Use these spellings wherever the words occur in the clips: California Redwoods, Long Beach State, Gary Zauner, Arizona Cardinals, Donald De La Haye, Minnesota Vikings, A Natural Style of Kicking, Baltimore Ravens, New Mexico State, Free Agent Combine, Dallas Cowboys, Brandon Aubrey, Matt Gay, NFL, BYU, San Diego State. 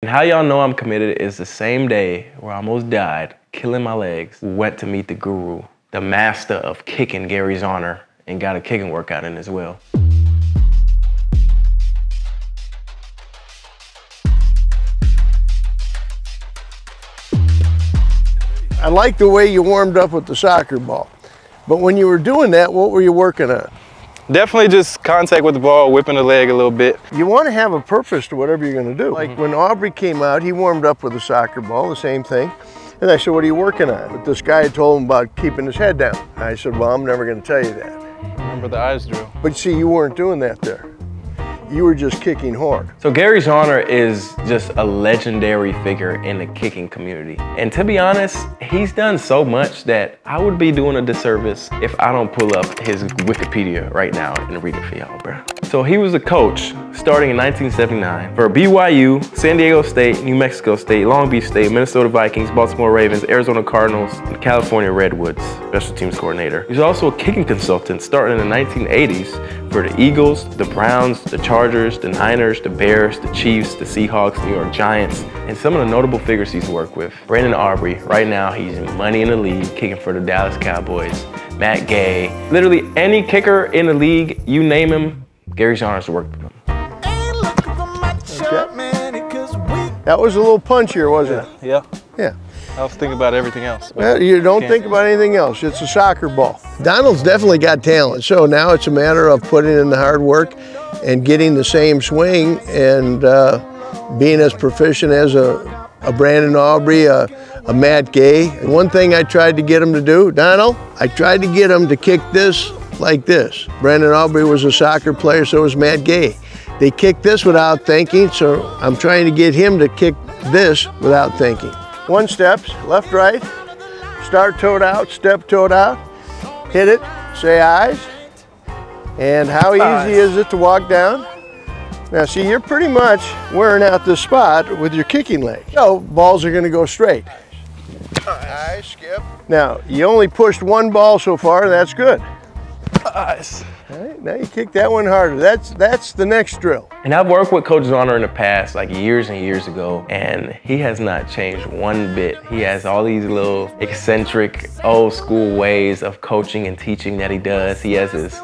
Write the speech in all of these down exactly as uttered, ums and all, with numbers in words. And how y'all know I'm committed is the same day where I almost died, killing my legs, went to meet the guru, the master of kicking, Gary Zauner, and got a kicking workout in as well. I like the way you warmed up with the soccer ball, but when you were doing that, what were you working on? Definitely just contact with the ball, whipping the leg a little bit. You want to have a purpose to whatever you're going to do. Like mm-hmm. when Aubrey came out, he warmed up with a soccer ball, the same thing. And I said, what are you working on? But this guy told him about keeping his head down. And I said, well, I'm never going to tell you that. Remember the eyes drill. But see, you weren't doing that there. You were just kicking hard. So Gary Zauner is just a legendary figure in the kicking community. And to be honest, he's done so much that I would be doing a disservice if I don't pull up his Wikipedia right now and read it for y'all, bro. So he was a coach starting in nineteen seventy-nine for B Y U, San Diego State, New Mexico State, Long Beach State, Minnesota Vikings, Baltimore Ravens, Arizona Cardinals, and California Redwoods, special teams coordinator. He was also a kicking consultant starting in the nineteen eighties for the Eagles, the Browns, the Chargers, Chargers, the Niners, the Bears, the Chiefs, the Seahawks, New York Giants, and some of the notable figures he's worked with. Brandon Aubrey, right now he's money in the league, kicking for the Dallas Cowboys. Matt Gay, literally any kicker in the league, you name him, Gary Zauner's worked with him. Okay. That was a little punchier, wasn't yeah. it? Yeah. Yeah. I was thinking about everything else. Well, you don't think about anything else. It's a soccer ball. Donald's definitely got talent, so now it's a matter of putting in the hard work and getting the same swing and uh, being as proficient as a, a Brandon Aubrey, a, a Matt Gay. And one thing I tried to get him to do, Donald, I tried to get him to kick this like this. Brandon Aubrey was a soccer player, so was Matt Gay. They kicked this without thinking, so I'm trying to get him to kick this without thinking. One step, left, right, start toed out, step toed out, hit it, say eyes. And how easy is it to walk down? Now see, you're pretty much wearing out this spot with your kicking leg. So balls are gonna go straight. Eyes, skip. Now, you only pushed one ball so far, and that's good. Nice. All right, now you kick that one harder. That's that's the next drill. And I've worked with Coach Zauner in the past, like years and years ago, and he has not changed one bit. He has all these little eccentric, old school ways of coaching and teaching that he does. He has his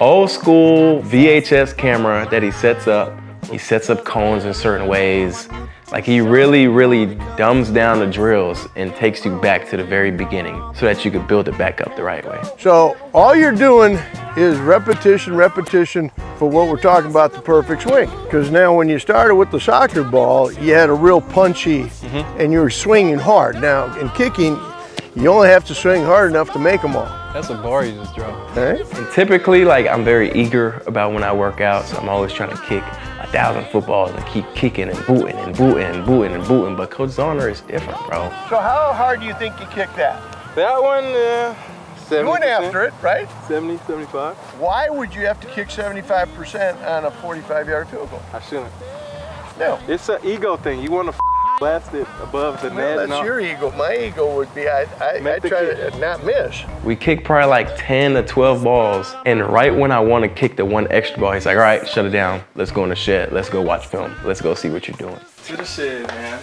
old school V H S camera that he sets up. He sets up cones in certain ways. Like he really, really dumbs down the drills and takes you back to the very beginning so that you can build it back up the right way. So all you're doing is repetition, repetition for what we're talking about, the perfect swing. Because now when you started with the soccer ball, you had a real punchy mm-hmm. and you were swinging hard. Now in kicking, you only have to swing hard enough to make them all. That's a bar you just dropped. All right. And typically, like, I'm very eager about when I work out, so I'm always trying to kick a thousand footballs and keep kicking and booting and booting and booting and booting, but Coach Zauner is different, bro. So how hard do you think you kicked that? That one, uh, seventy percent. You went after it, right? seventy, seventy-five. Why would you have to kick seventy-five percent on a forty-five yard field goal? I shouldn't. No. It's an ego thing. You want to blasted above the net. Well, that's your ego. My ego would be I, I, I try to not miss. We kick probably like ten to twelve balls, and right when I want to kick the one extra ball, he's like, all right, shut it down. Let's go in the shed. Let's go watch film. Let's go see what you're doing. To the shed, man.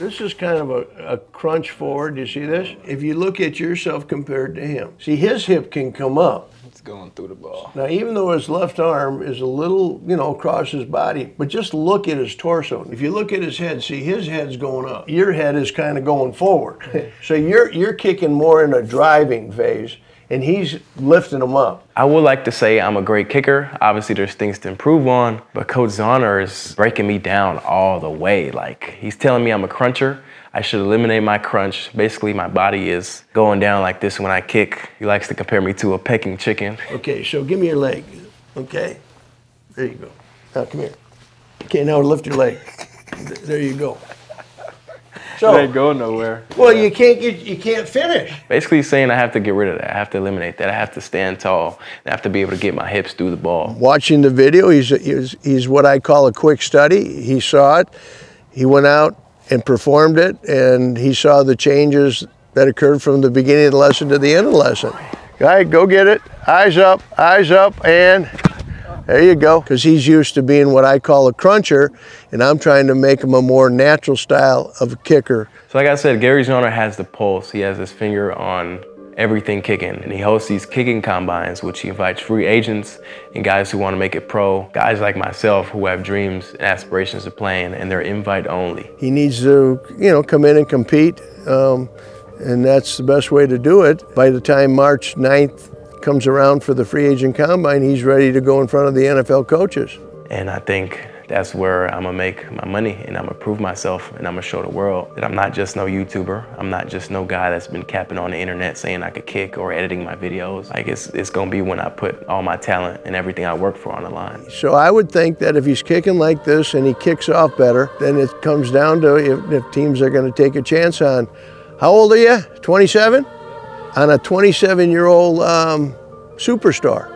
This is kind of a, a crunch forward. You see this? If you look at yourself compared to him, see his hip can come up. It's going through the ball. Now, even though his left arm is a little, you know, across his body, but just look at his torso. If you look at his head, see his head's going up. Your head is kind of going forward. So you're you're kicking more in a driving phase, and he's lifting them up. I would like to say I'm a great kicker. Obviously, there's things to improve on, but Coach Zauner is breaking me down all the way. Like, he's telling me I'm a cruncher. I should eliminate my crunch. Basically, my body is going down like this when I kick. He likes to compare me to a pecking chicken. Okay, so give me your leg, okay? There you go. Now, come here. Okay, now lift your leg. There you go. So, it ain't going nowhere. Well, yeah. you can't get, you can't finish. Basically, he's saying I have to get rid of that. I have to eliminate that. I have to stand tall. I have to be able to get my hips through the ball. Watching the video, he's he's, he's what I call a quick study. He saw it. He went out and performed it, and he saw the changes that occurred from the beginning of the lesson to the end of the lesson. All right, go get it. Eyes up, eyes up, and There you go. Because he's used to being what I call a cruncher, and I'm trying to make him a more natural style of a kicker. So like I said, Gary Zauner has the pulse. He has his finger on everything kicking, and he hosts these kicking combines, which he invites free agents and guys who want to make it pro, guys like myself who have dreams and aspirations of playing, and they're invite only. He needs to, you know, come in and compete, um, and that's the best way to do it. By the time March ninth comes around for the free agent combine, he's ready to go in front of the N F L coaches. And I think that's where I'm gonna make my money, and I'm gonna prove myself, and I'm gonna show the world that I'm not just no YouTuber. I'm not just no guy that's been capping on the internet saying I could kick or editing my videos. Like it's, it's gonna be when I put all my talent and everything I work for on the line. So I would think that if he's kicking like this and he kicks off better, then it comes down to if, if teams are gonna take a chance on. How old are you, twenty-seven? On a twenty-seven year old um, superstar.